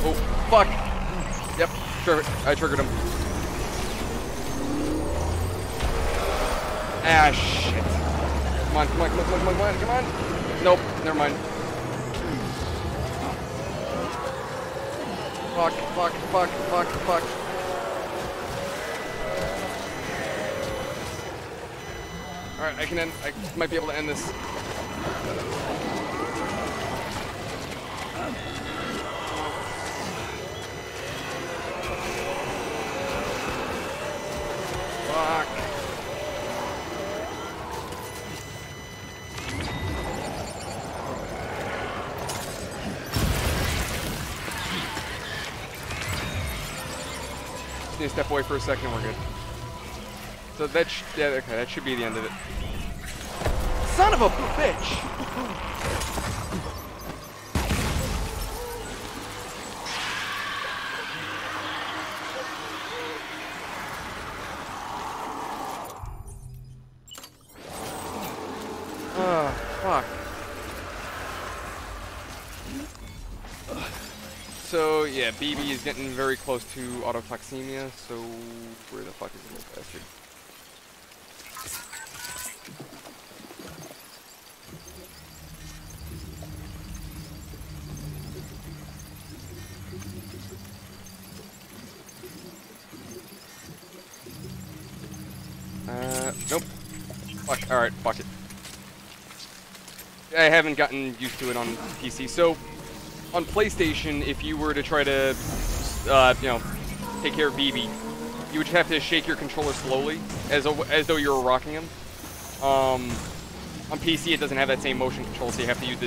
Oh, fuck. Yep, I triggered him. Ah, shit. Come on, come on, come on, come on, come on, come on. Nope, never mind. Fuck, fuck, fuck, fuck, fuck. Alright, I can end. I might be able to end this. Step away for a second, we're good. So that, yeah, okay, that should be the end of it. Son of a bitch! Fuck. So, yeah, BB is getting very close to autotoxemia, so where the fuck is the little bastard? Nope. Fuck, alright, fuck it. I haven't gotten used to it on PC, so... On PlayStation, if you were to try to, you know, take care of BB, you would have to shake your controller slowly, as though you were rocking him. On PC, it doesn't have that same motion control, so you have to use the,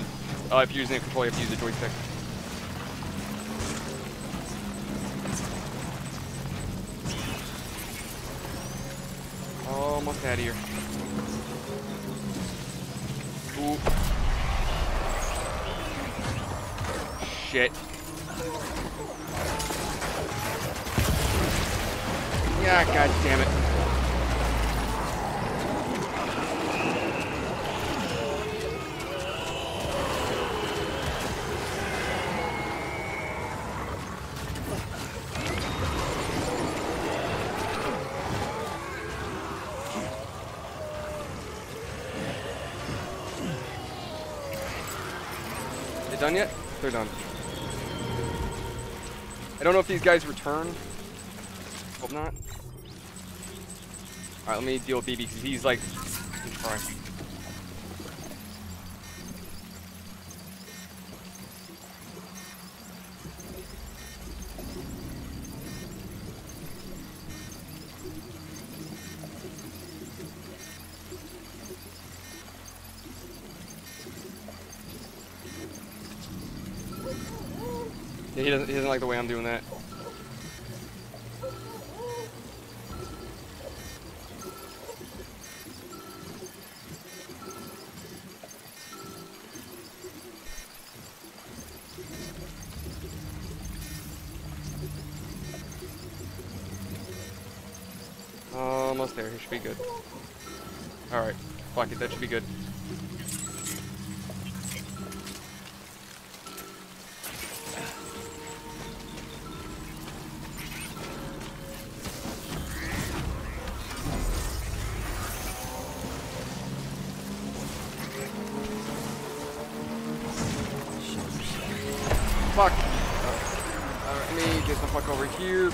if you're using a controller, you have to use the joystick. Almost out of here. Ooh. Shit. Yeah, god damn it. They done yet? They're done. I don't know if these guys return. Hope not. Alright, let me deal with BB because he's like. All right. He doesn't like the way I'm doing that. Almost there. He should be good. Alright. Fuck it. That should be good. Fuck. Let me get the fuck over here.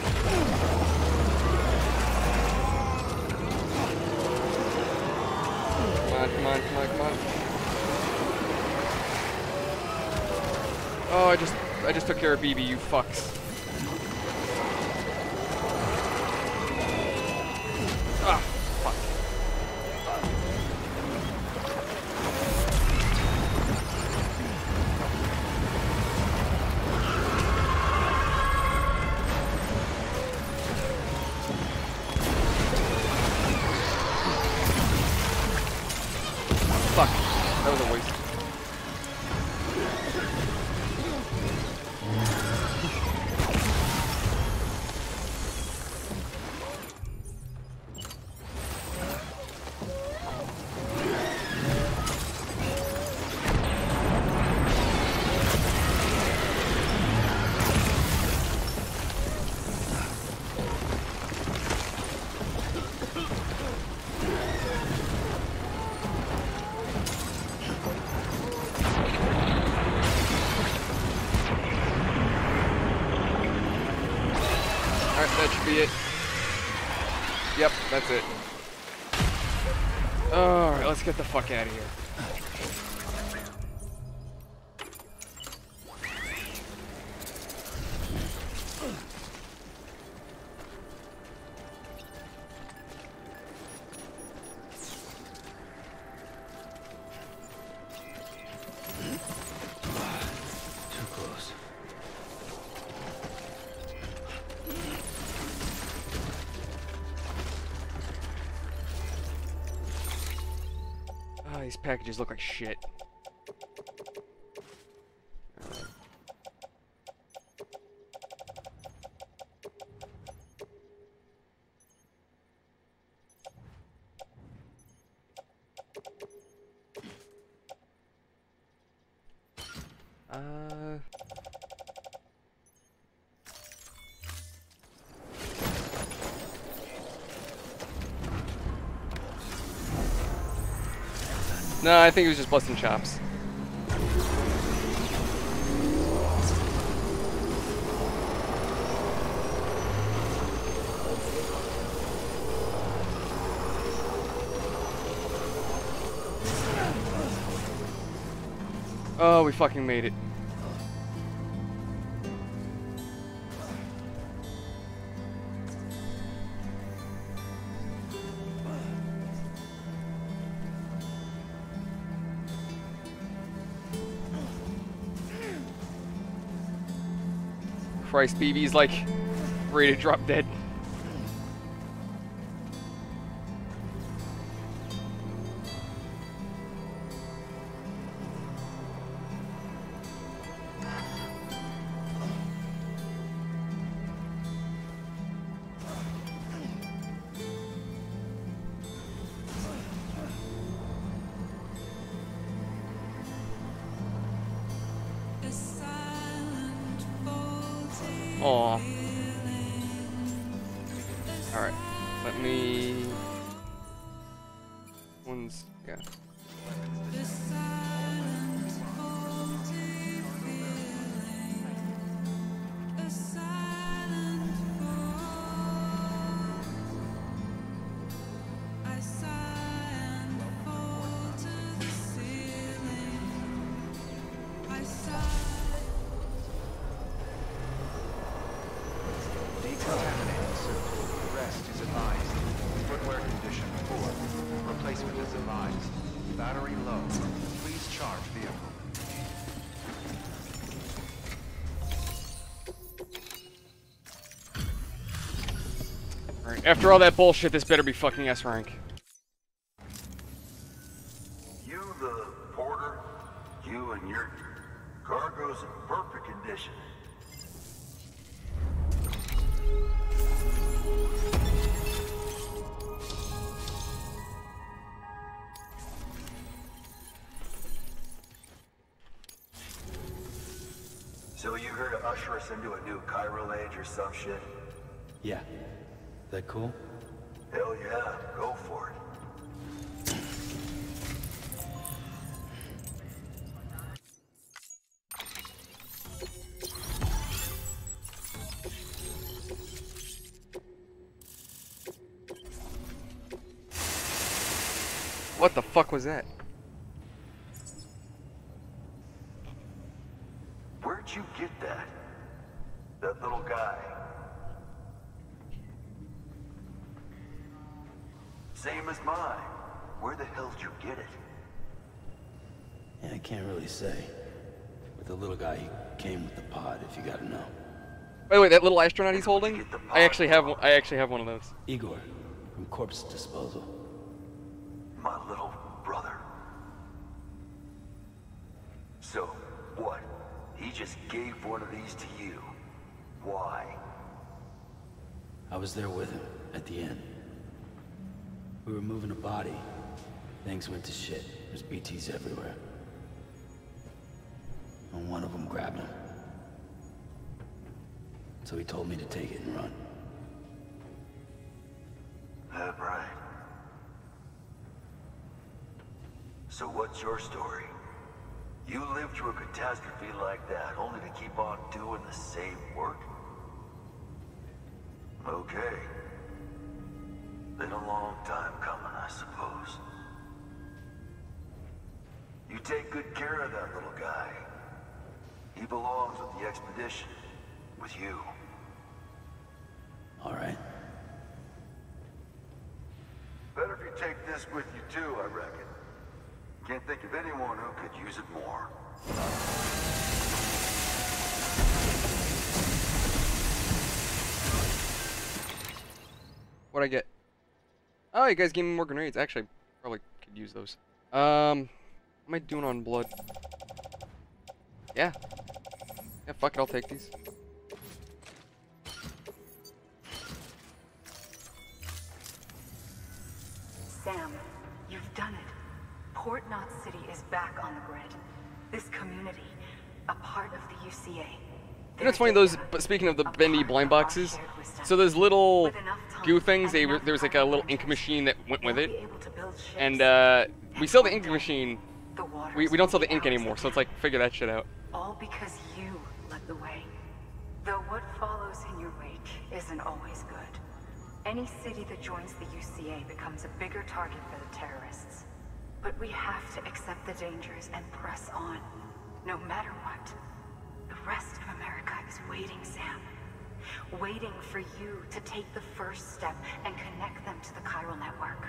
Come on, come on, come on, come on. Oh, I just took care of BB, you fucks. That's it. Alright, let's get the fuck out of here. Packages look like shit. No, I think he was just busting chops. Oh, we fucking made it. Christ, BB's like ready to drop dead. After all that bullshit, this better be fucking S rank. You, the porter, you and your cargo's in perfect condition. So you here to usher us into a new chiral age or some shit? Yeah. That cool? Hell yeah, go for it. What the fuck was that? Where'd you get that? That little guy. Same as mine. Where the hell did you get it? Yeah, I can't really say. But the little guy, he came with the pod, if you gotta know. By the way, that little astronaut he's holding? I actually have one of those. Igor, from Corpse Disposal. My little brother. So, what? He just gave one of these to you. Why? I was there with him, at the end. We were moving a body. Things went to shit. There's BTs everywhere. And one of them grabbed him. So he told me to take it and run. That's right. So what's your story? You lived through a catastrophe like that, only to keep on doing the same work? Okay. Been a long time coming, I suppose. You take good care of that little guy. He belongs with the expedition, with you. All right. Better if you take this with you too, I reckon. Can't think of anyone who could use it more. What'd I get? Oh, you guys gave me more grenades. Actually, I probably could use those. What am I doing on blood? Yeah. Yeah, fuck it, I'll take these. Sam, you've done it. Port Knot City is back on the grid. This community, a part of the UCA. You know, it's funny, those, but speaking of the bendy blind boxes, so those little goo things, there was like a little ink machine that went with it. And we sell the ink machine. We don't sell the ink anymore, so it's like, figure that shit out. All because you led the way. Though what follows in your wake isn't always good. Any city that joins the UCA becomes a bigger target for the terrorists. But we have to accept the dangers and press on, no matter what. The rest of America is waiting, Sam. Waiting for you to take the first step and connect them to the chiral network.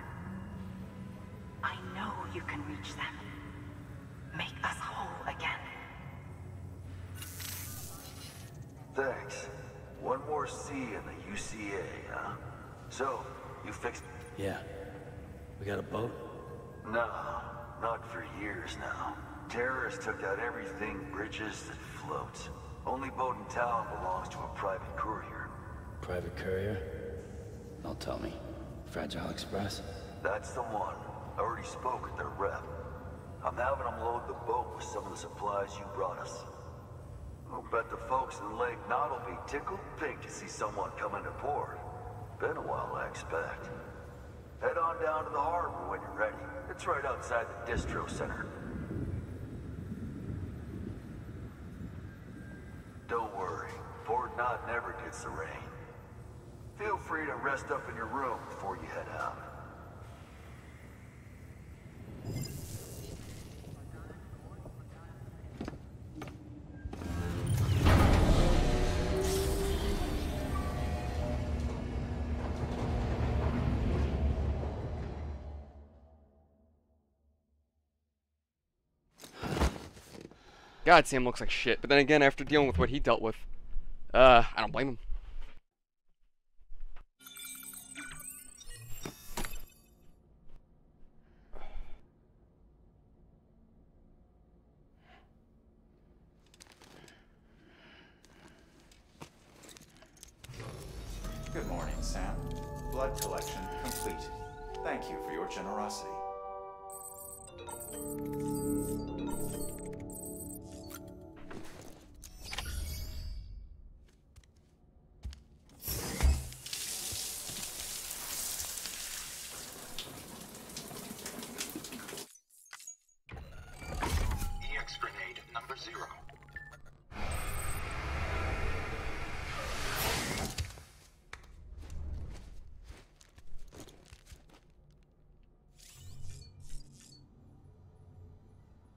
I know you can reach them. Make us whole again. Thanks. One more C in the UCA, huh? So, you fixed... Yeah. We got a boat? No, not for years now. Terrorists took out everything bridges that floats. Only boat in town belongs to a private courier. Private courier? Don't tell me. Fragile Express? That's the one. I already spoke with their rep. I'm having them load the boat with some of the supplies you brought us. I'll bet the folks in Lake Knot will be tickled pink to see someone coming to port. Been a while, I expect. Head on down to the harbor when you're ready. It's right outside the distro center. Don't worry, Port Knot never gets the rain. Feel free to rest up in your room before you head out. God, Sam looks like shit. But then again, after dealing with what he dealt with, I don't blame him. Good morning, Sam. Blood collection complete. Thank you for your generosity.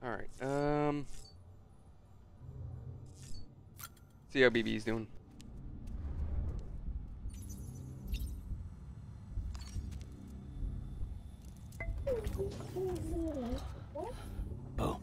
Alright, see how BB's doing. Oh.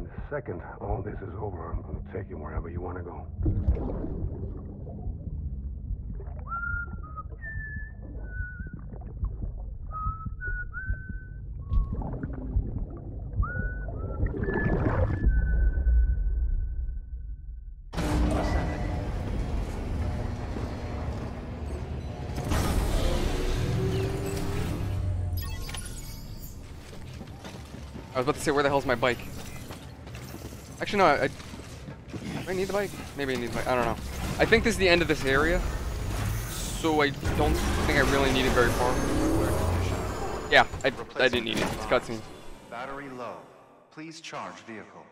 The second all this is over, I'm going to take you wherever you want to go. was about to say, where the hell's my bike? Actually, no, do I need the bike? Maybe I need the bike, I don't know. I think this is the end of this area, so I don't think I really need it very far. Yeah, I didn't need it. It's cutscene. Battery low. Please charge vehicle.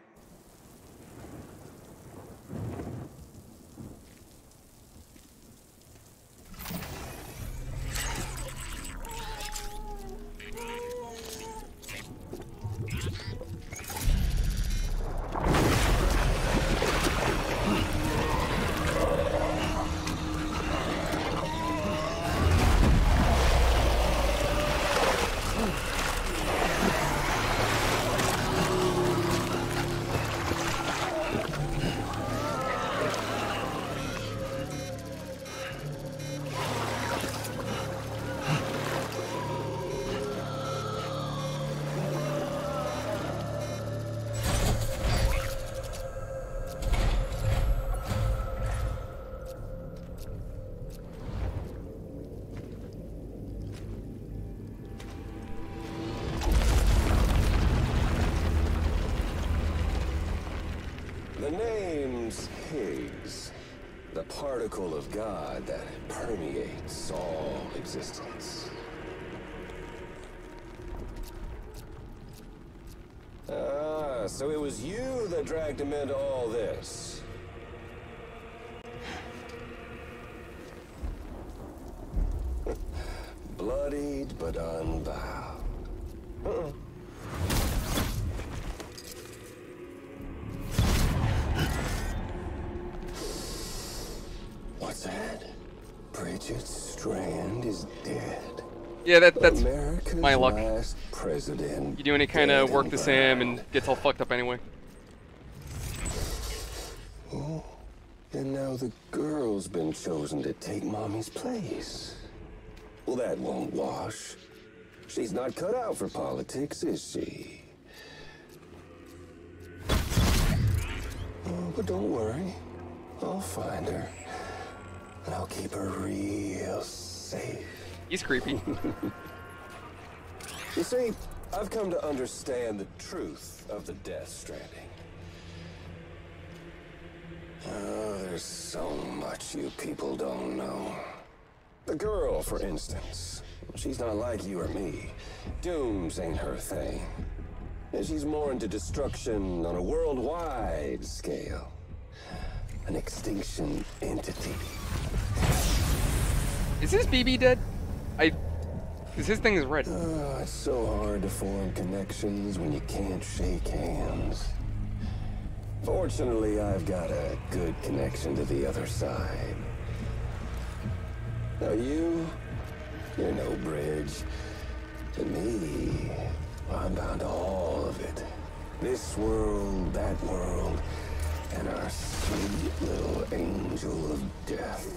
The name's Higgs, the particle of God that permeates all existence. Ah, so it was you that dragged him into all this. Bloodied but unbowed. Yeah, that's America's my luck. You do any kind of work to Sam and gets all fucked up anyway. Oh, and now the girl's been chosen to take mommy's place. Well, that won't wash. She's not cut out for politics, is she? Oh, but don't worry. I'll find her. And I'll keep her real safe. He's creepy. You see, I've come to understand the truth of the Death Stranding. Oh, there's so much you people don't know. The girl, for instance. She's not like you or me. Dooms ain't her thing. And she's more into destruction on a worldwide scale. An extinction entity. Is this BB dead? His thing is red. It's so hard to form connections when you can't shake hands. Fortunately, I've got a good connection to the other side. Now you're no bridge. To me, I'm bound to all of it. This world, that world, and our sweet little angel of death.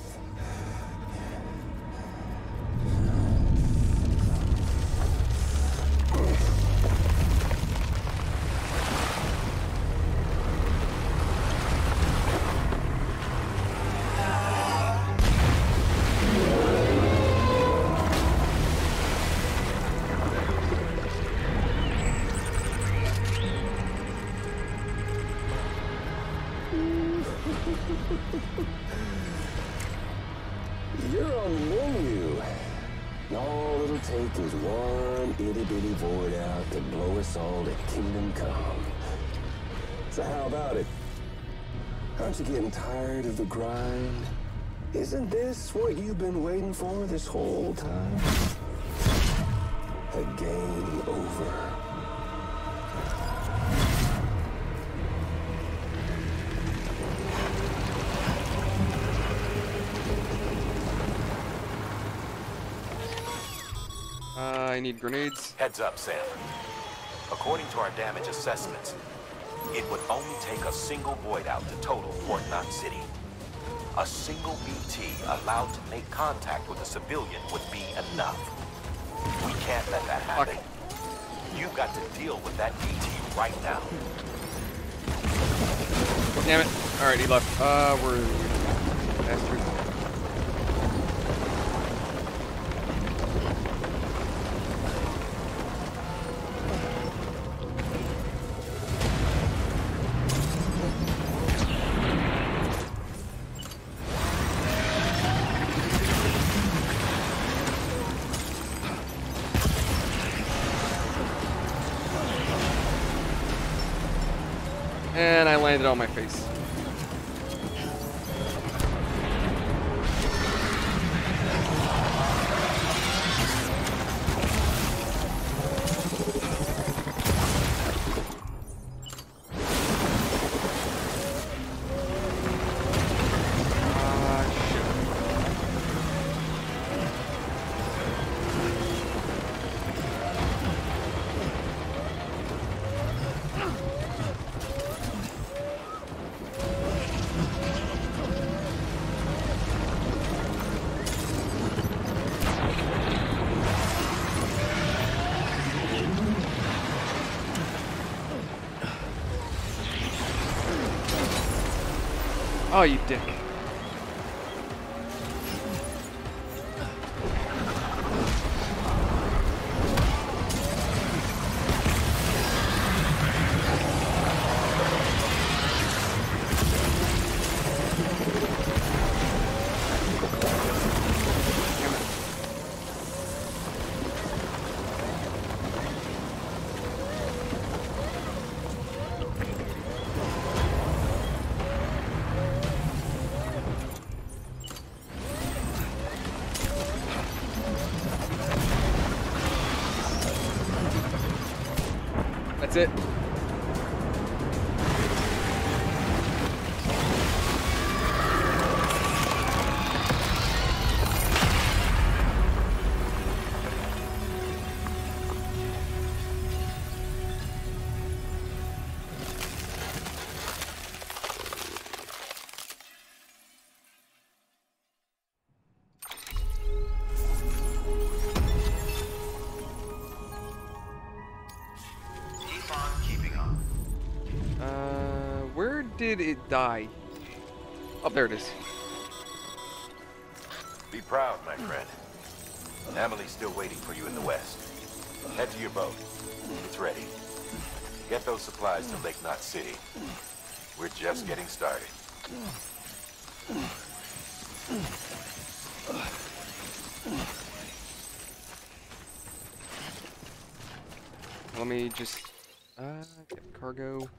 Getting tired of the grind? Isn't this what you've been waiting for this whole time? A game over. I need grenades. Heads up, Sam. According to our damage assessments, it would only take a single void out to total Port Knot City. A single BT allowed to make contact with a civilian would be enough. We can't let that happen. Okay. You've got to deal with that BT right now. Damn it. Alright, he left. We're bastards. landed on my face. Oh, you dick. That's it. Did it die? Oh, there it is. Be proud, my friend. Amelie's still waiting for you in the west. Head to your boat. It's ready. Get those supplies to Lake Knot City. We're just getting started. Let me just get cargo.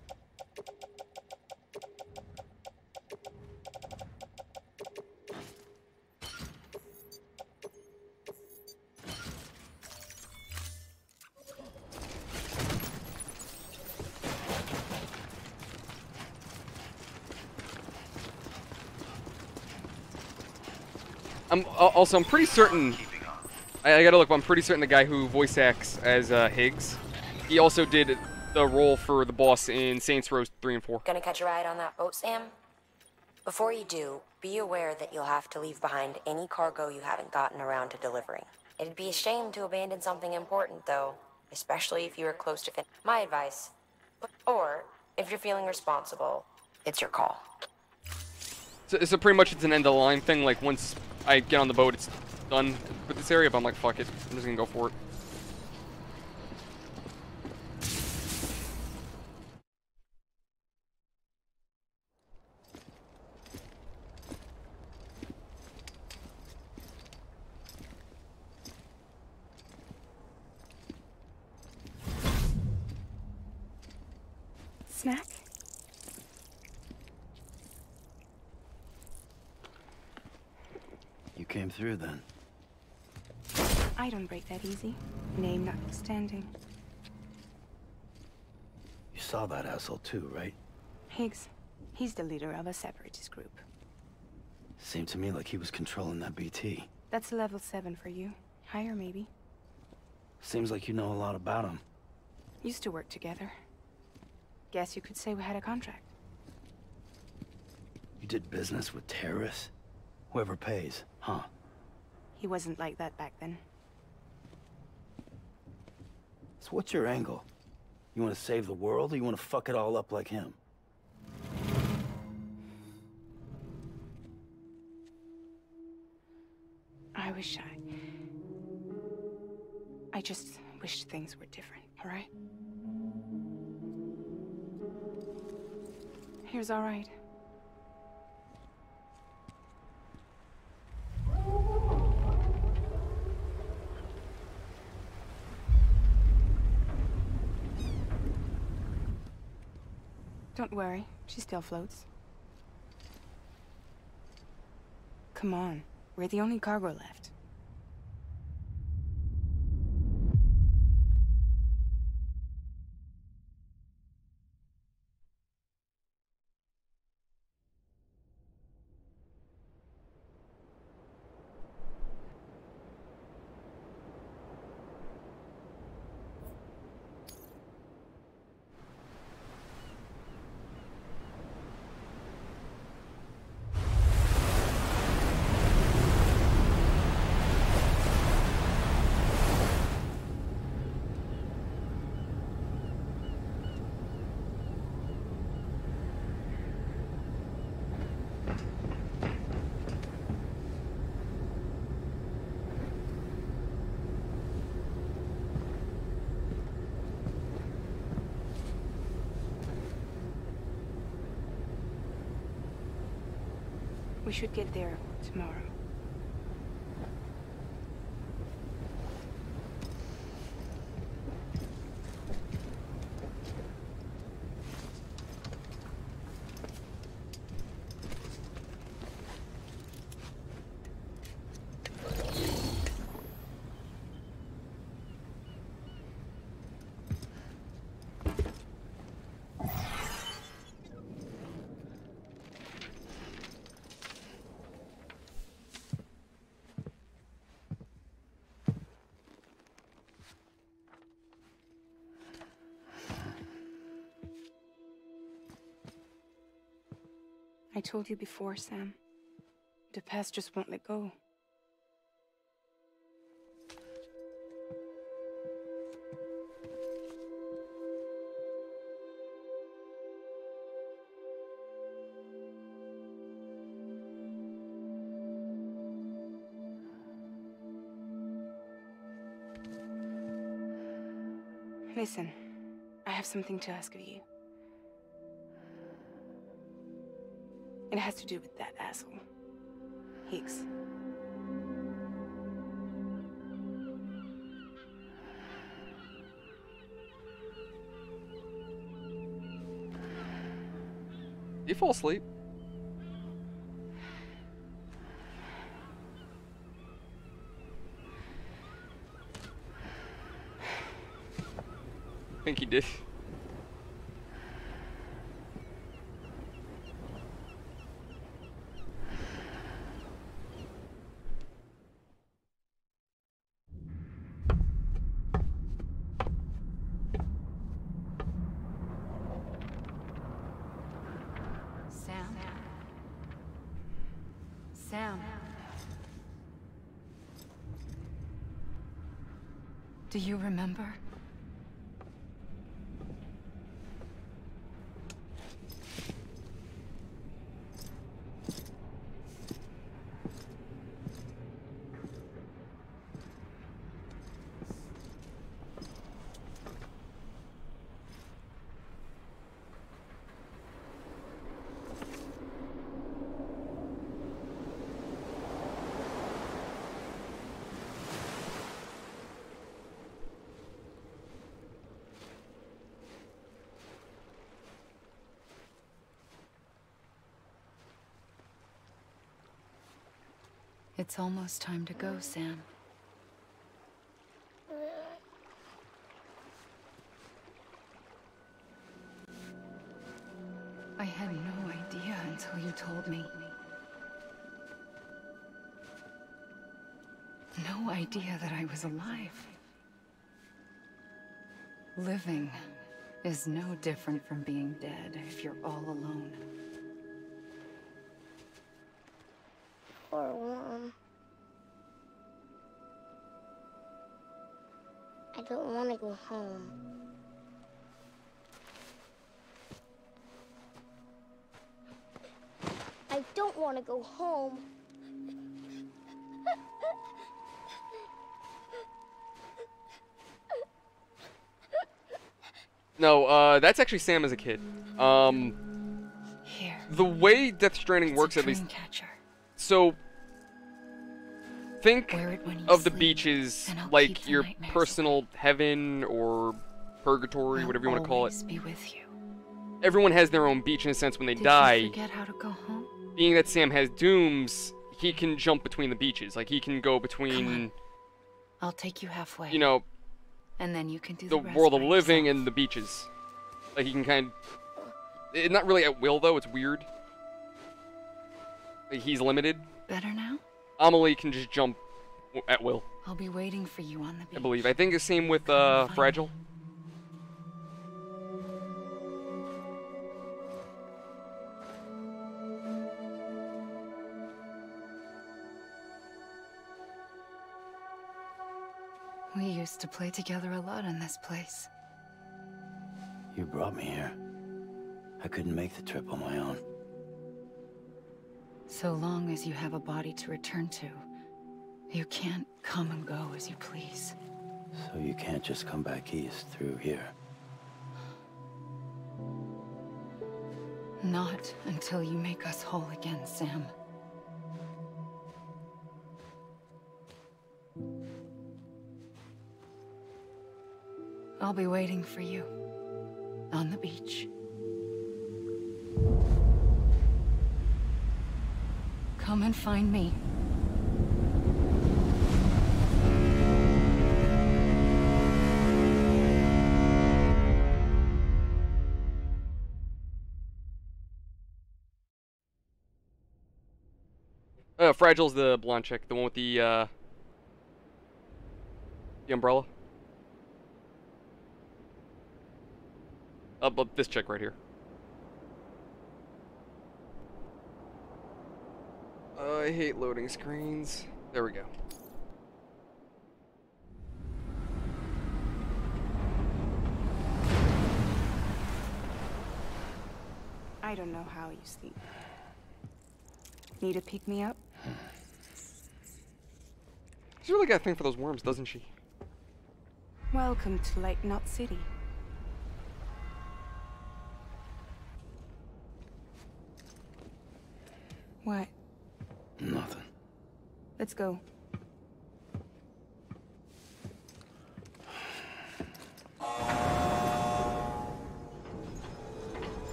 I'm pretty certain, I gotta look, but I'm pretty certain the guy who voice acts as Higgs, he also did the role for the boss in Saints Row 3 and 4. Gonna catch a ride on that boat, Sam? Before you do, be aware that you'll have to leave behind any cargo you haven't gotten around to delivering. It'd be a shame to abandon something important, though, especially if you were close to finish. My advice, or if you're feeling responsible, it's your call. So pretty much it's an end-of-line thing, like once I get on the boat, it's done with this area, but I'm like, fuck it. I'm just gonna go for it. Snack? Came through then. I don't break that easy. Name notwithstanding. You saw that asshole too, right? Higgs. He's the leader of a separatist group. Seemed to me like he was controlling that BT. That's level 7 for you. Higher maybe. Seems like you know a lot about him. Used to work together. Guess you could say we had a contract. You did business with terrorists? Whoever pays, huh? He wasn't like that back then. So what's your angle? You want to save the world, or you want to fuck it all up like him? I wish I just wish things were different, all right? Here's all right. Don't worry, she still floats. Come on, we're the only cargo left. We should get there tomorrow. I told you before, Sam. The past just won't let go. Listen, I have something to ask of you. It has to do with that asshole, Higgs. You fall asleep. I think he did. Do you remember? It's almost time to go, Sam. I had no idea until you told me. No idea that I was alive. Living is no different from being dead if you're all alone. I don't want to go home. I don't want to go home. No, that's actually Sam as a kid. Here. The way Death Stranding works, at least. Catcher. So. Think of the beaches like your personal heaven or purgatory, whatever you want to call it. everyone has their own beach in a sense when they die. Did you forget how to go home? Being that Sam has dooms, he can jump between the beaches. Like, he can go between... Come on. I'll take you halfway. You know... And then you can do the rest world of living and the beaches. Like, he can kind of... It's not really at will, though. It's weird. Like, he's limited. Better now? Amelie can just jump at will. I'll be waiting for you on the beach. I believe. I think the same with Fragile. We used to play together a lot in this place. You brought me here. I couldn't make the trip on my own. So long as you have a body to return to, you can't come and go as you please. So you can't just come back east through here? Not until you make us whole again, Sam. I'll be waiting for you, on the beach. Come and find me. Fragile's the blonde chick, the one with the umbrella. But this chick right here. I hate loading screens. There we go. I don't know how you sleep. Need to pick me up? She's really got a thing for those worms, doesn't she? Welcome to Lake Knot City. What? Nothing. Let's go.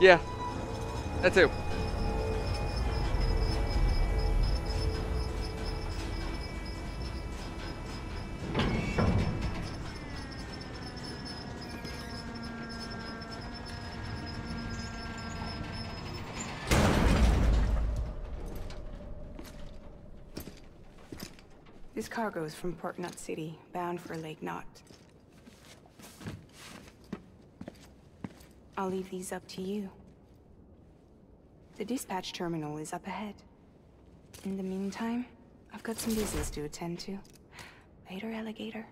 Yeah. That too. Cargoes from Port Knot City, bound for Lake Knot. I'll leave these up to you. The dispatch terminal is up ahead. In the meantime, I've got some business to attend to. Later, alligator.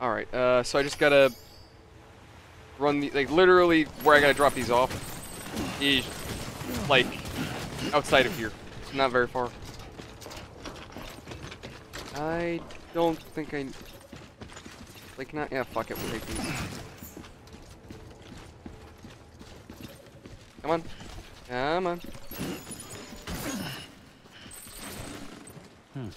Alright, so I just gotta run the, like, literally where I gotta drop these off is, like, outside of here. It's not very far. I don't think I, like, not, yeah, fuck it, we'll take these. Come on. Come on. Hmm.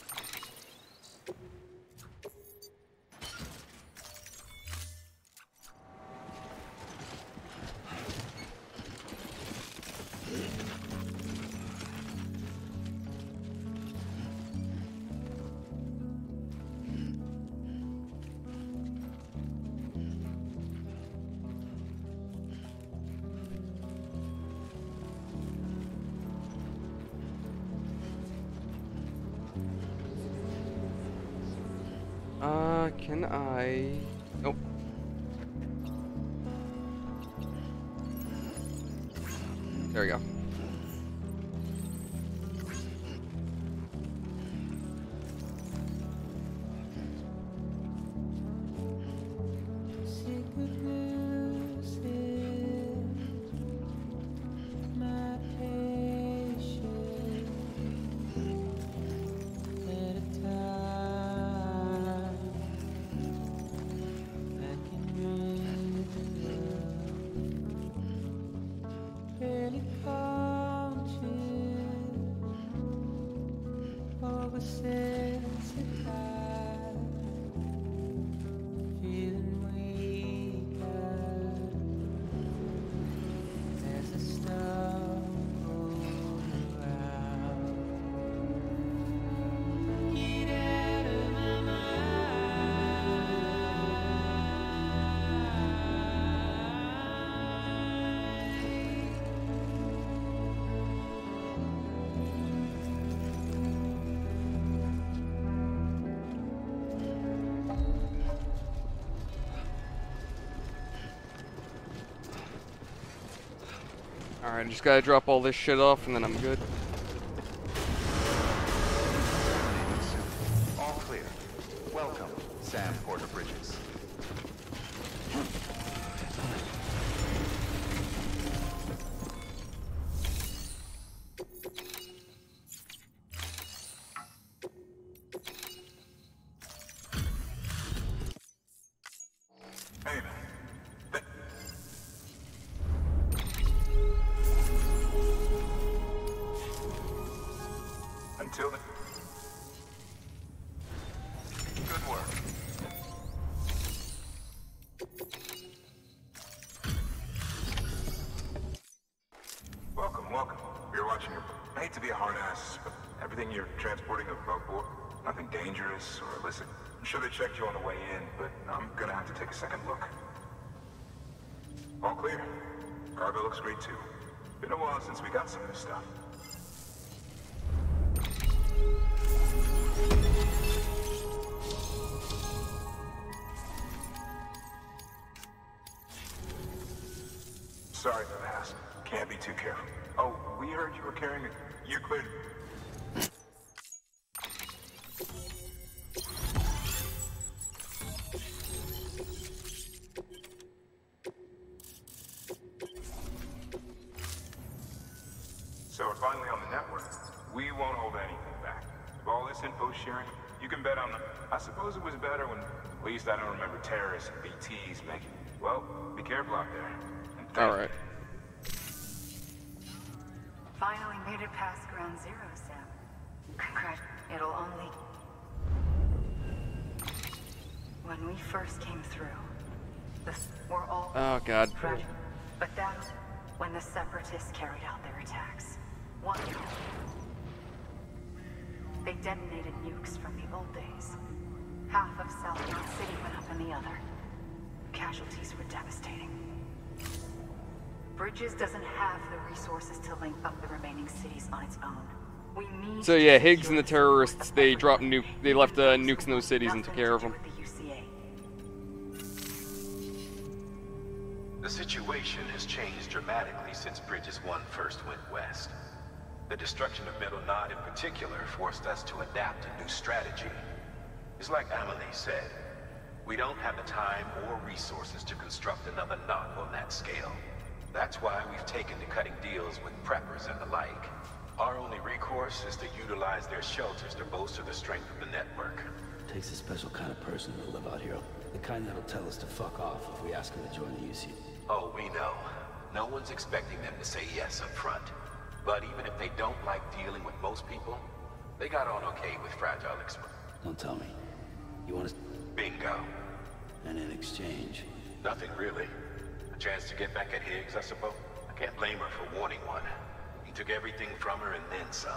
Can I... Nope. There we go. Alright, I just gotta drop all this shit off and then I'm good. All clear. Welcome, Sam Porter Bridges. Sorry for the hassle. Can't be too careful. Oh, we heard you were carrying a Euclid. So we're finally on the network. We won't hold anything back. With all this info sharing, you can bet on. I suppose it was better when, at least I don't remember terrorists and BTs making. Well, be careful out there. All right. Finally made it past ground zero, Sam. Congrats. It'll only... When we first came through, we're all... Oh, God. Fragile. But that's when the Separatists carried out their attacks. One... They detonated nukes from the old days. Half of South Knot City went up in the other. Casualties were devastating. Bridges doesn't have the resources to link up the remaining cities on its own. We need so yeah, Higgs and the terrorists, they dropped nuke, they left nukes in those cities and took care of them. The situation has changed dramatically since Bridges 1 first went west. The destruction of Middle Knot in particular forced us to adapt a new strategy. It's like Amelie said, we don't have the time or resources to construct another knot on that scale. That's why we've taken to cutting deals with preppers and the like. Our only recourse is to utilize their shelters to bolster the strength of the network. It takes a special kind of person to live out here. The kind that'll tell us to fuck off if we ask them to join the UC. Oh, we know. No one's expecting them to say yes up front. But even if they don't like dealing with most people, they got on okay with Fragile Express. Don't tell me. You want to... Bingo. And in exchange... Nothing really. Chance to get back at Higgs, I suppose. I can't blame her for wanting one. He took everything from her and then some.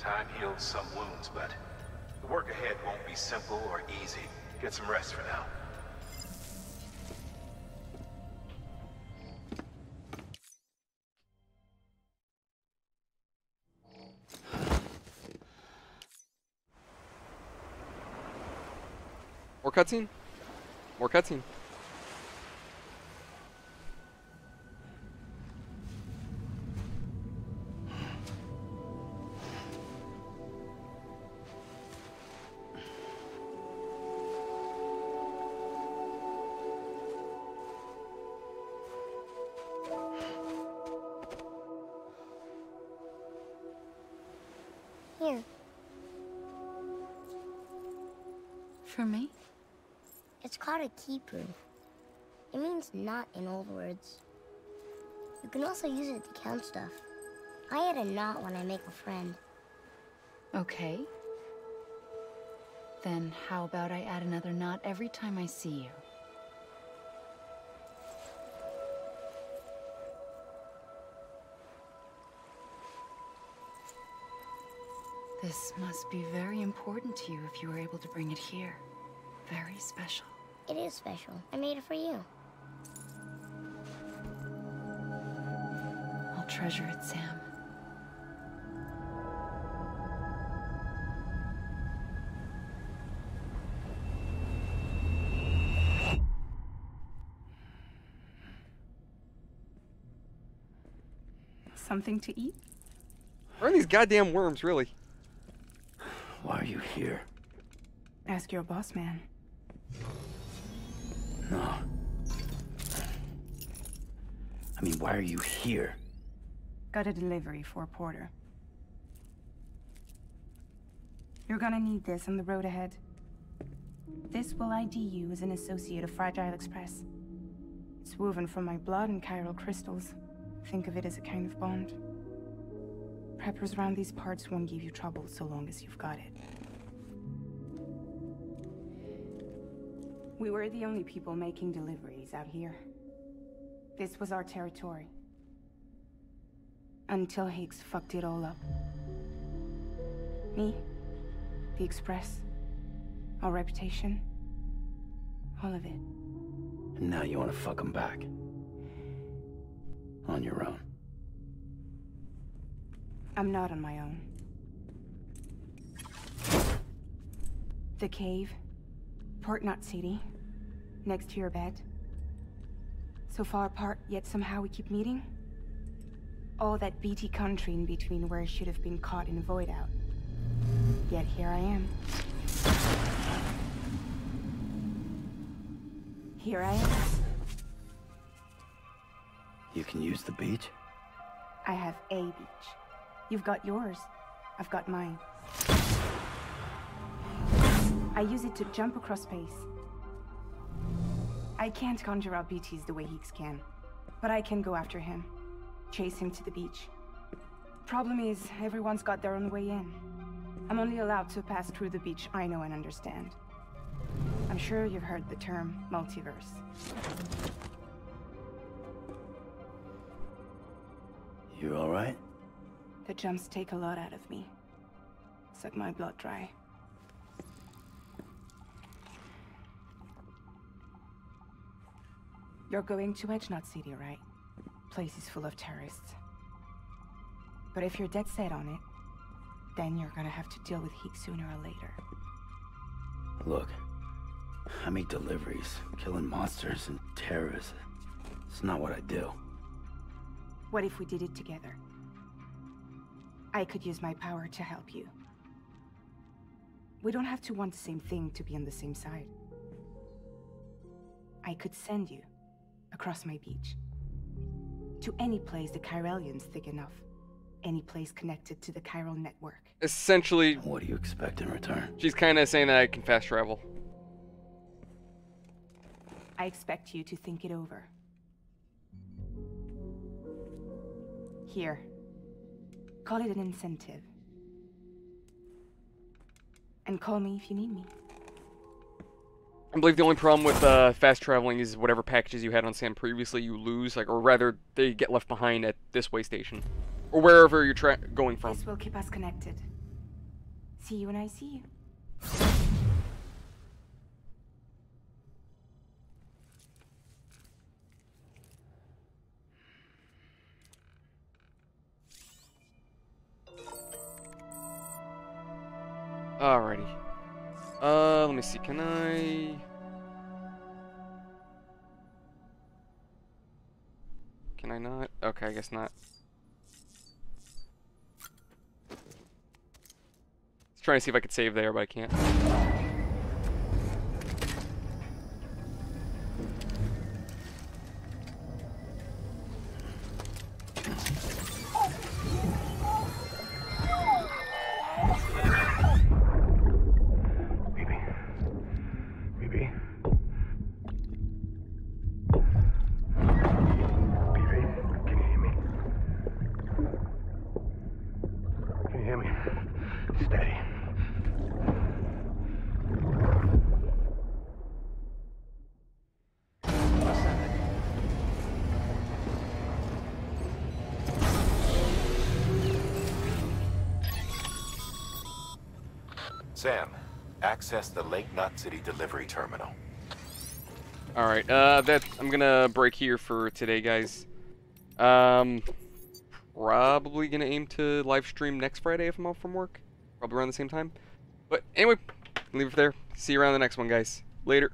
Time healed some wounds, but the work ahead won't be simple or easy. Get some rest for now. More cutscene? More cutscene. For me? It's called a kipu. It means knot in old words. You can also use it to count stuff. I add a knot when I make a friend. Okay. Then how about I add another knot every time I see you? This must be very important to you if you were able to bring it here. Very special. It is special. I made it for you. I'll treasure it, Sam. Something to eat? Where are these goddamn worms, really? Why are you here? Ask your boss, man. No. I mean, why are you here? Got a delivery for a porter. You're gonna need this on the road ahead. This will ID you as an associate of Fragile Express. It's woven from my blood and chiral crystals. Think of it as a kind of bond. Preppers around these parts won't give you trouble so long as you've got it. We were the only people making deliveries out here. This was our territory. Until Higgs fucked it all up. Me, the Express, our reputation, all of it. And now you want to fuck them back. On your own. I'm not on my own. The cave, Port Knot City, next to your bed. So far apart, yet somehow we keep meeting. All that BT country in between where I should have been caught in a void out. Yet here I am. Here I am. You can use the beach? I have a beach. You've got yours. I've got mine. I use it to jump across space. I can't conjure up BTs the way Higgs can, but I can go after him. Chase him to the beach. Problem is, everyone's got their own way in. I'm only allowed to pass through the beach I know and understand. I'm sure you've heard the term multiverse. You all right? The jumps take a lot out of me. Suck my blood dry. You're going to Edge Knot City, right? Place is full of terrorists. But if you're dead set on it, then you're gonna have to deal with Higgs sooner or later. Look, I make deliveries, killing monsters and terrorists. It's not what I do. What if we did it together? I could use my power to help you. We don't have to want the same thing to be on the same side. I could send you across my beach. To any place the Chiralians think enough. Any place connected to the chiral network. Essentially... What do you expect in return? She's kind of saying that I can fast travel. I expect you to think it over. Here. Call it an incentive. And call me if you need me. I believe the only problem with fast traveling is whatever packages you had on Sam previously you lose, like, or rather they get left behind at this way station. Or wherever you're going from. This will keep us connected. See you when I see you. Alrighty. Let me see. Can I... Can I not? Okay, I guess not. I was trying to see if I could save there, but I can't. Steady. Sam, access the Lake Knot City delivery terminal. Alright, I'm gonna break here for today, guys. Probably gonna aim to live stream next Friday if I'm off from work. Probably around the same time. But anyway, leave it there. See you around the next one, guys. Later.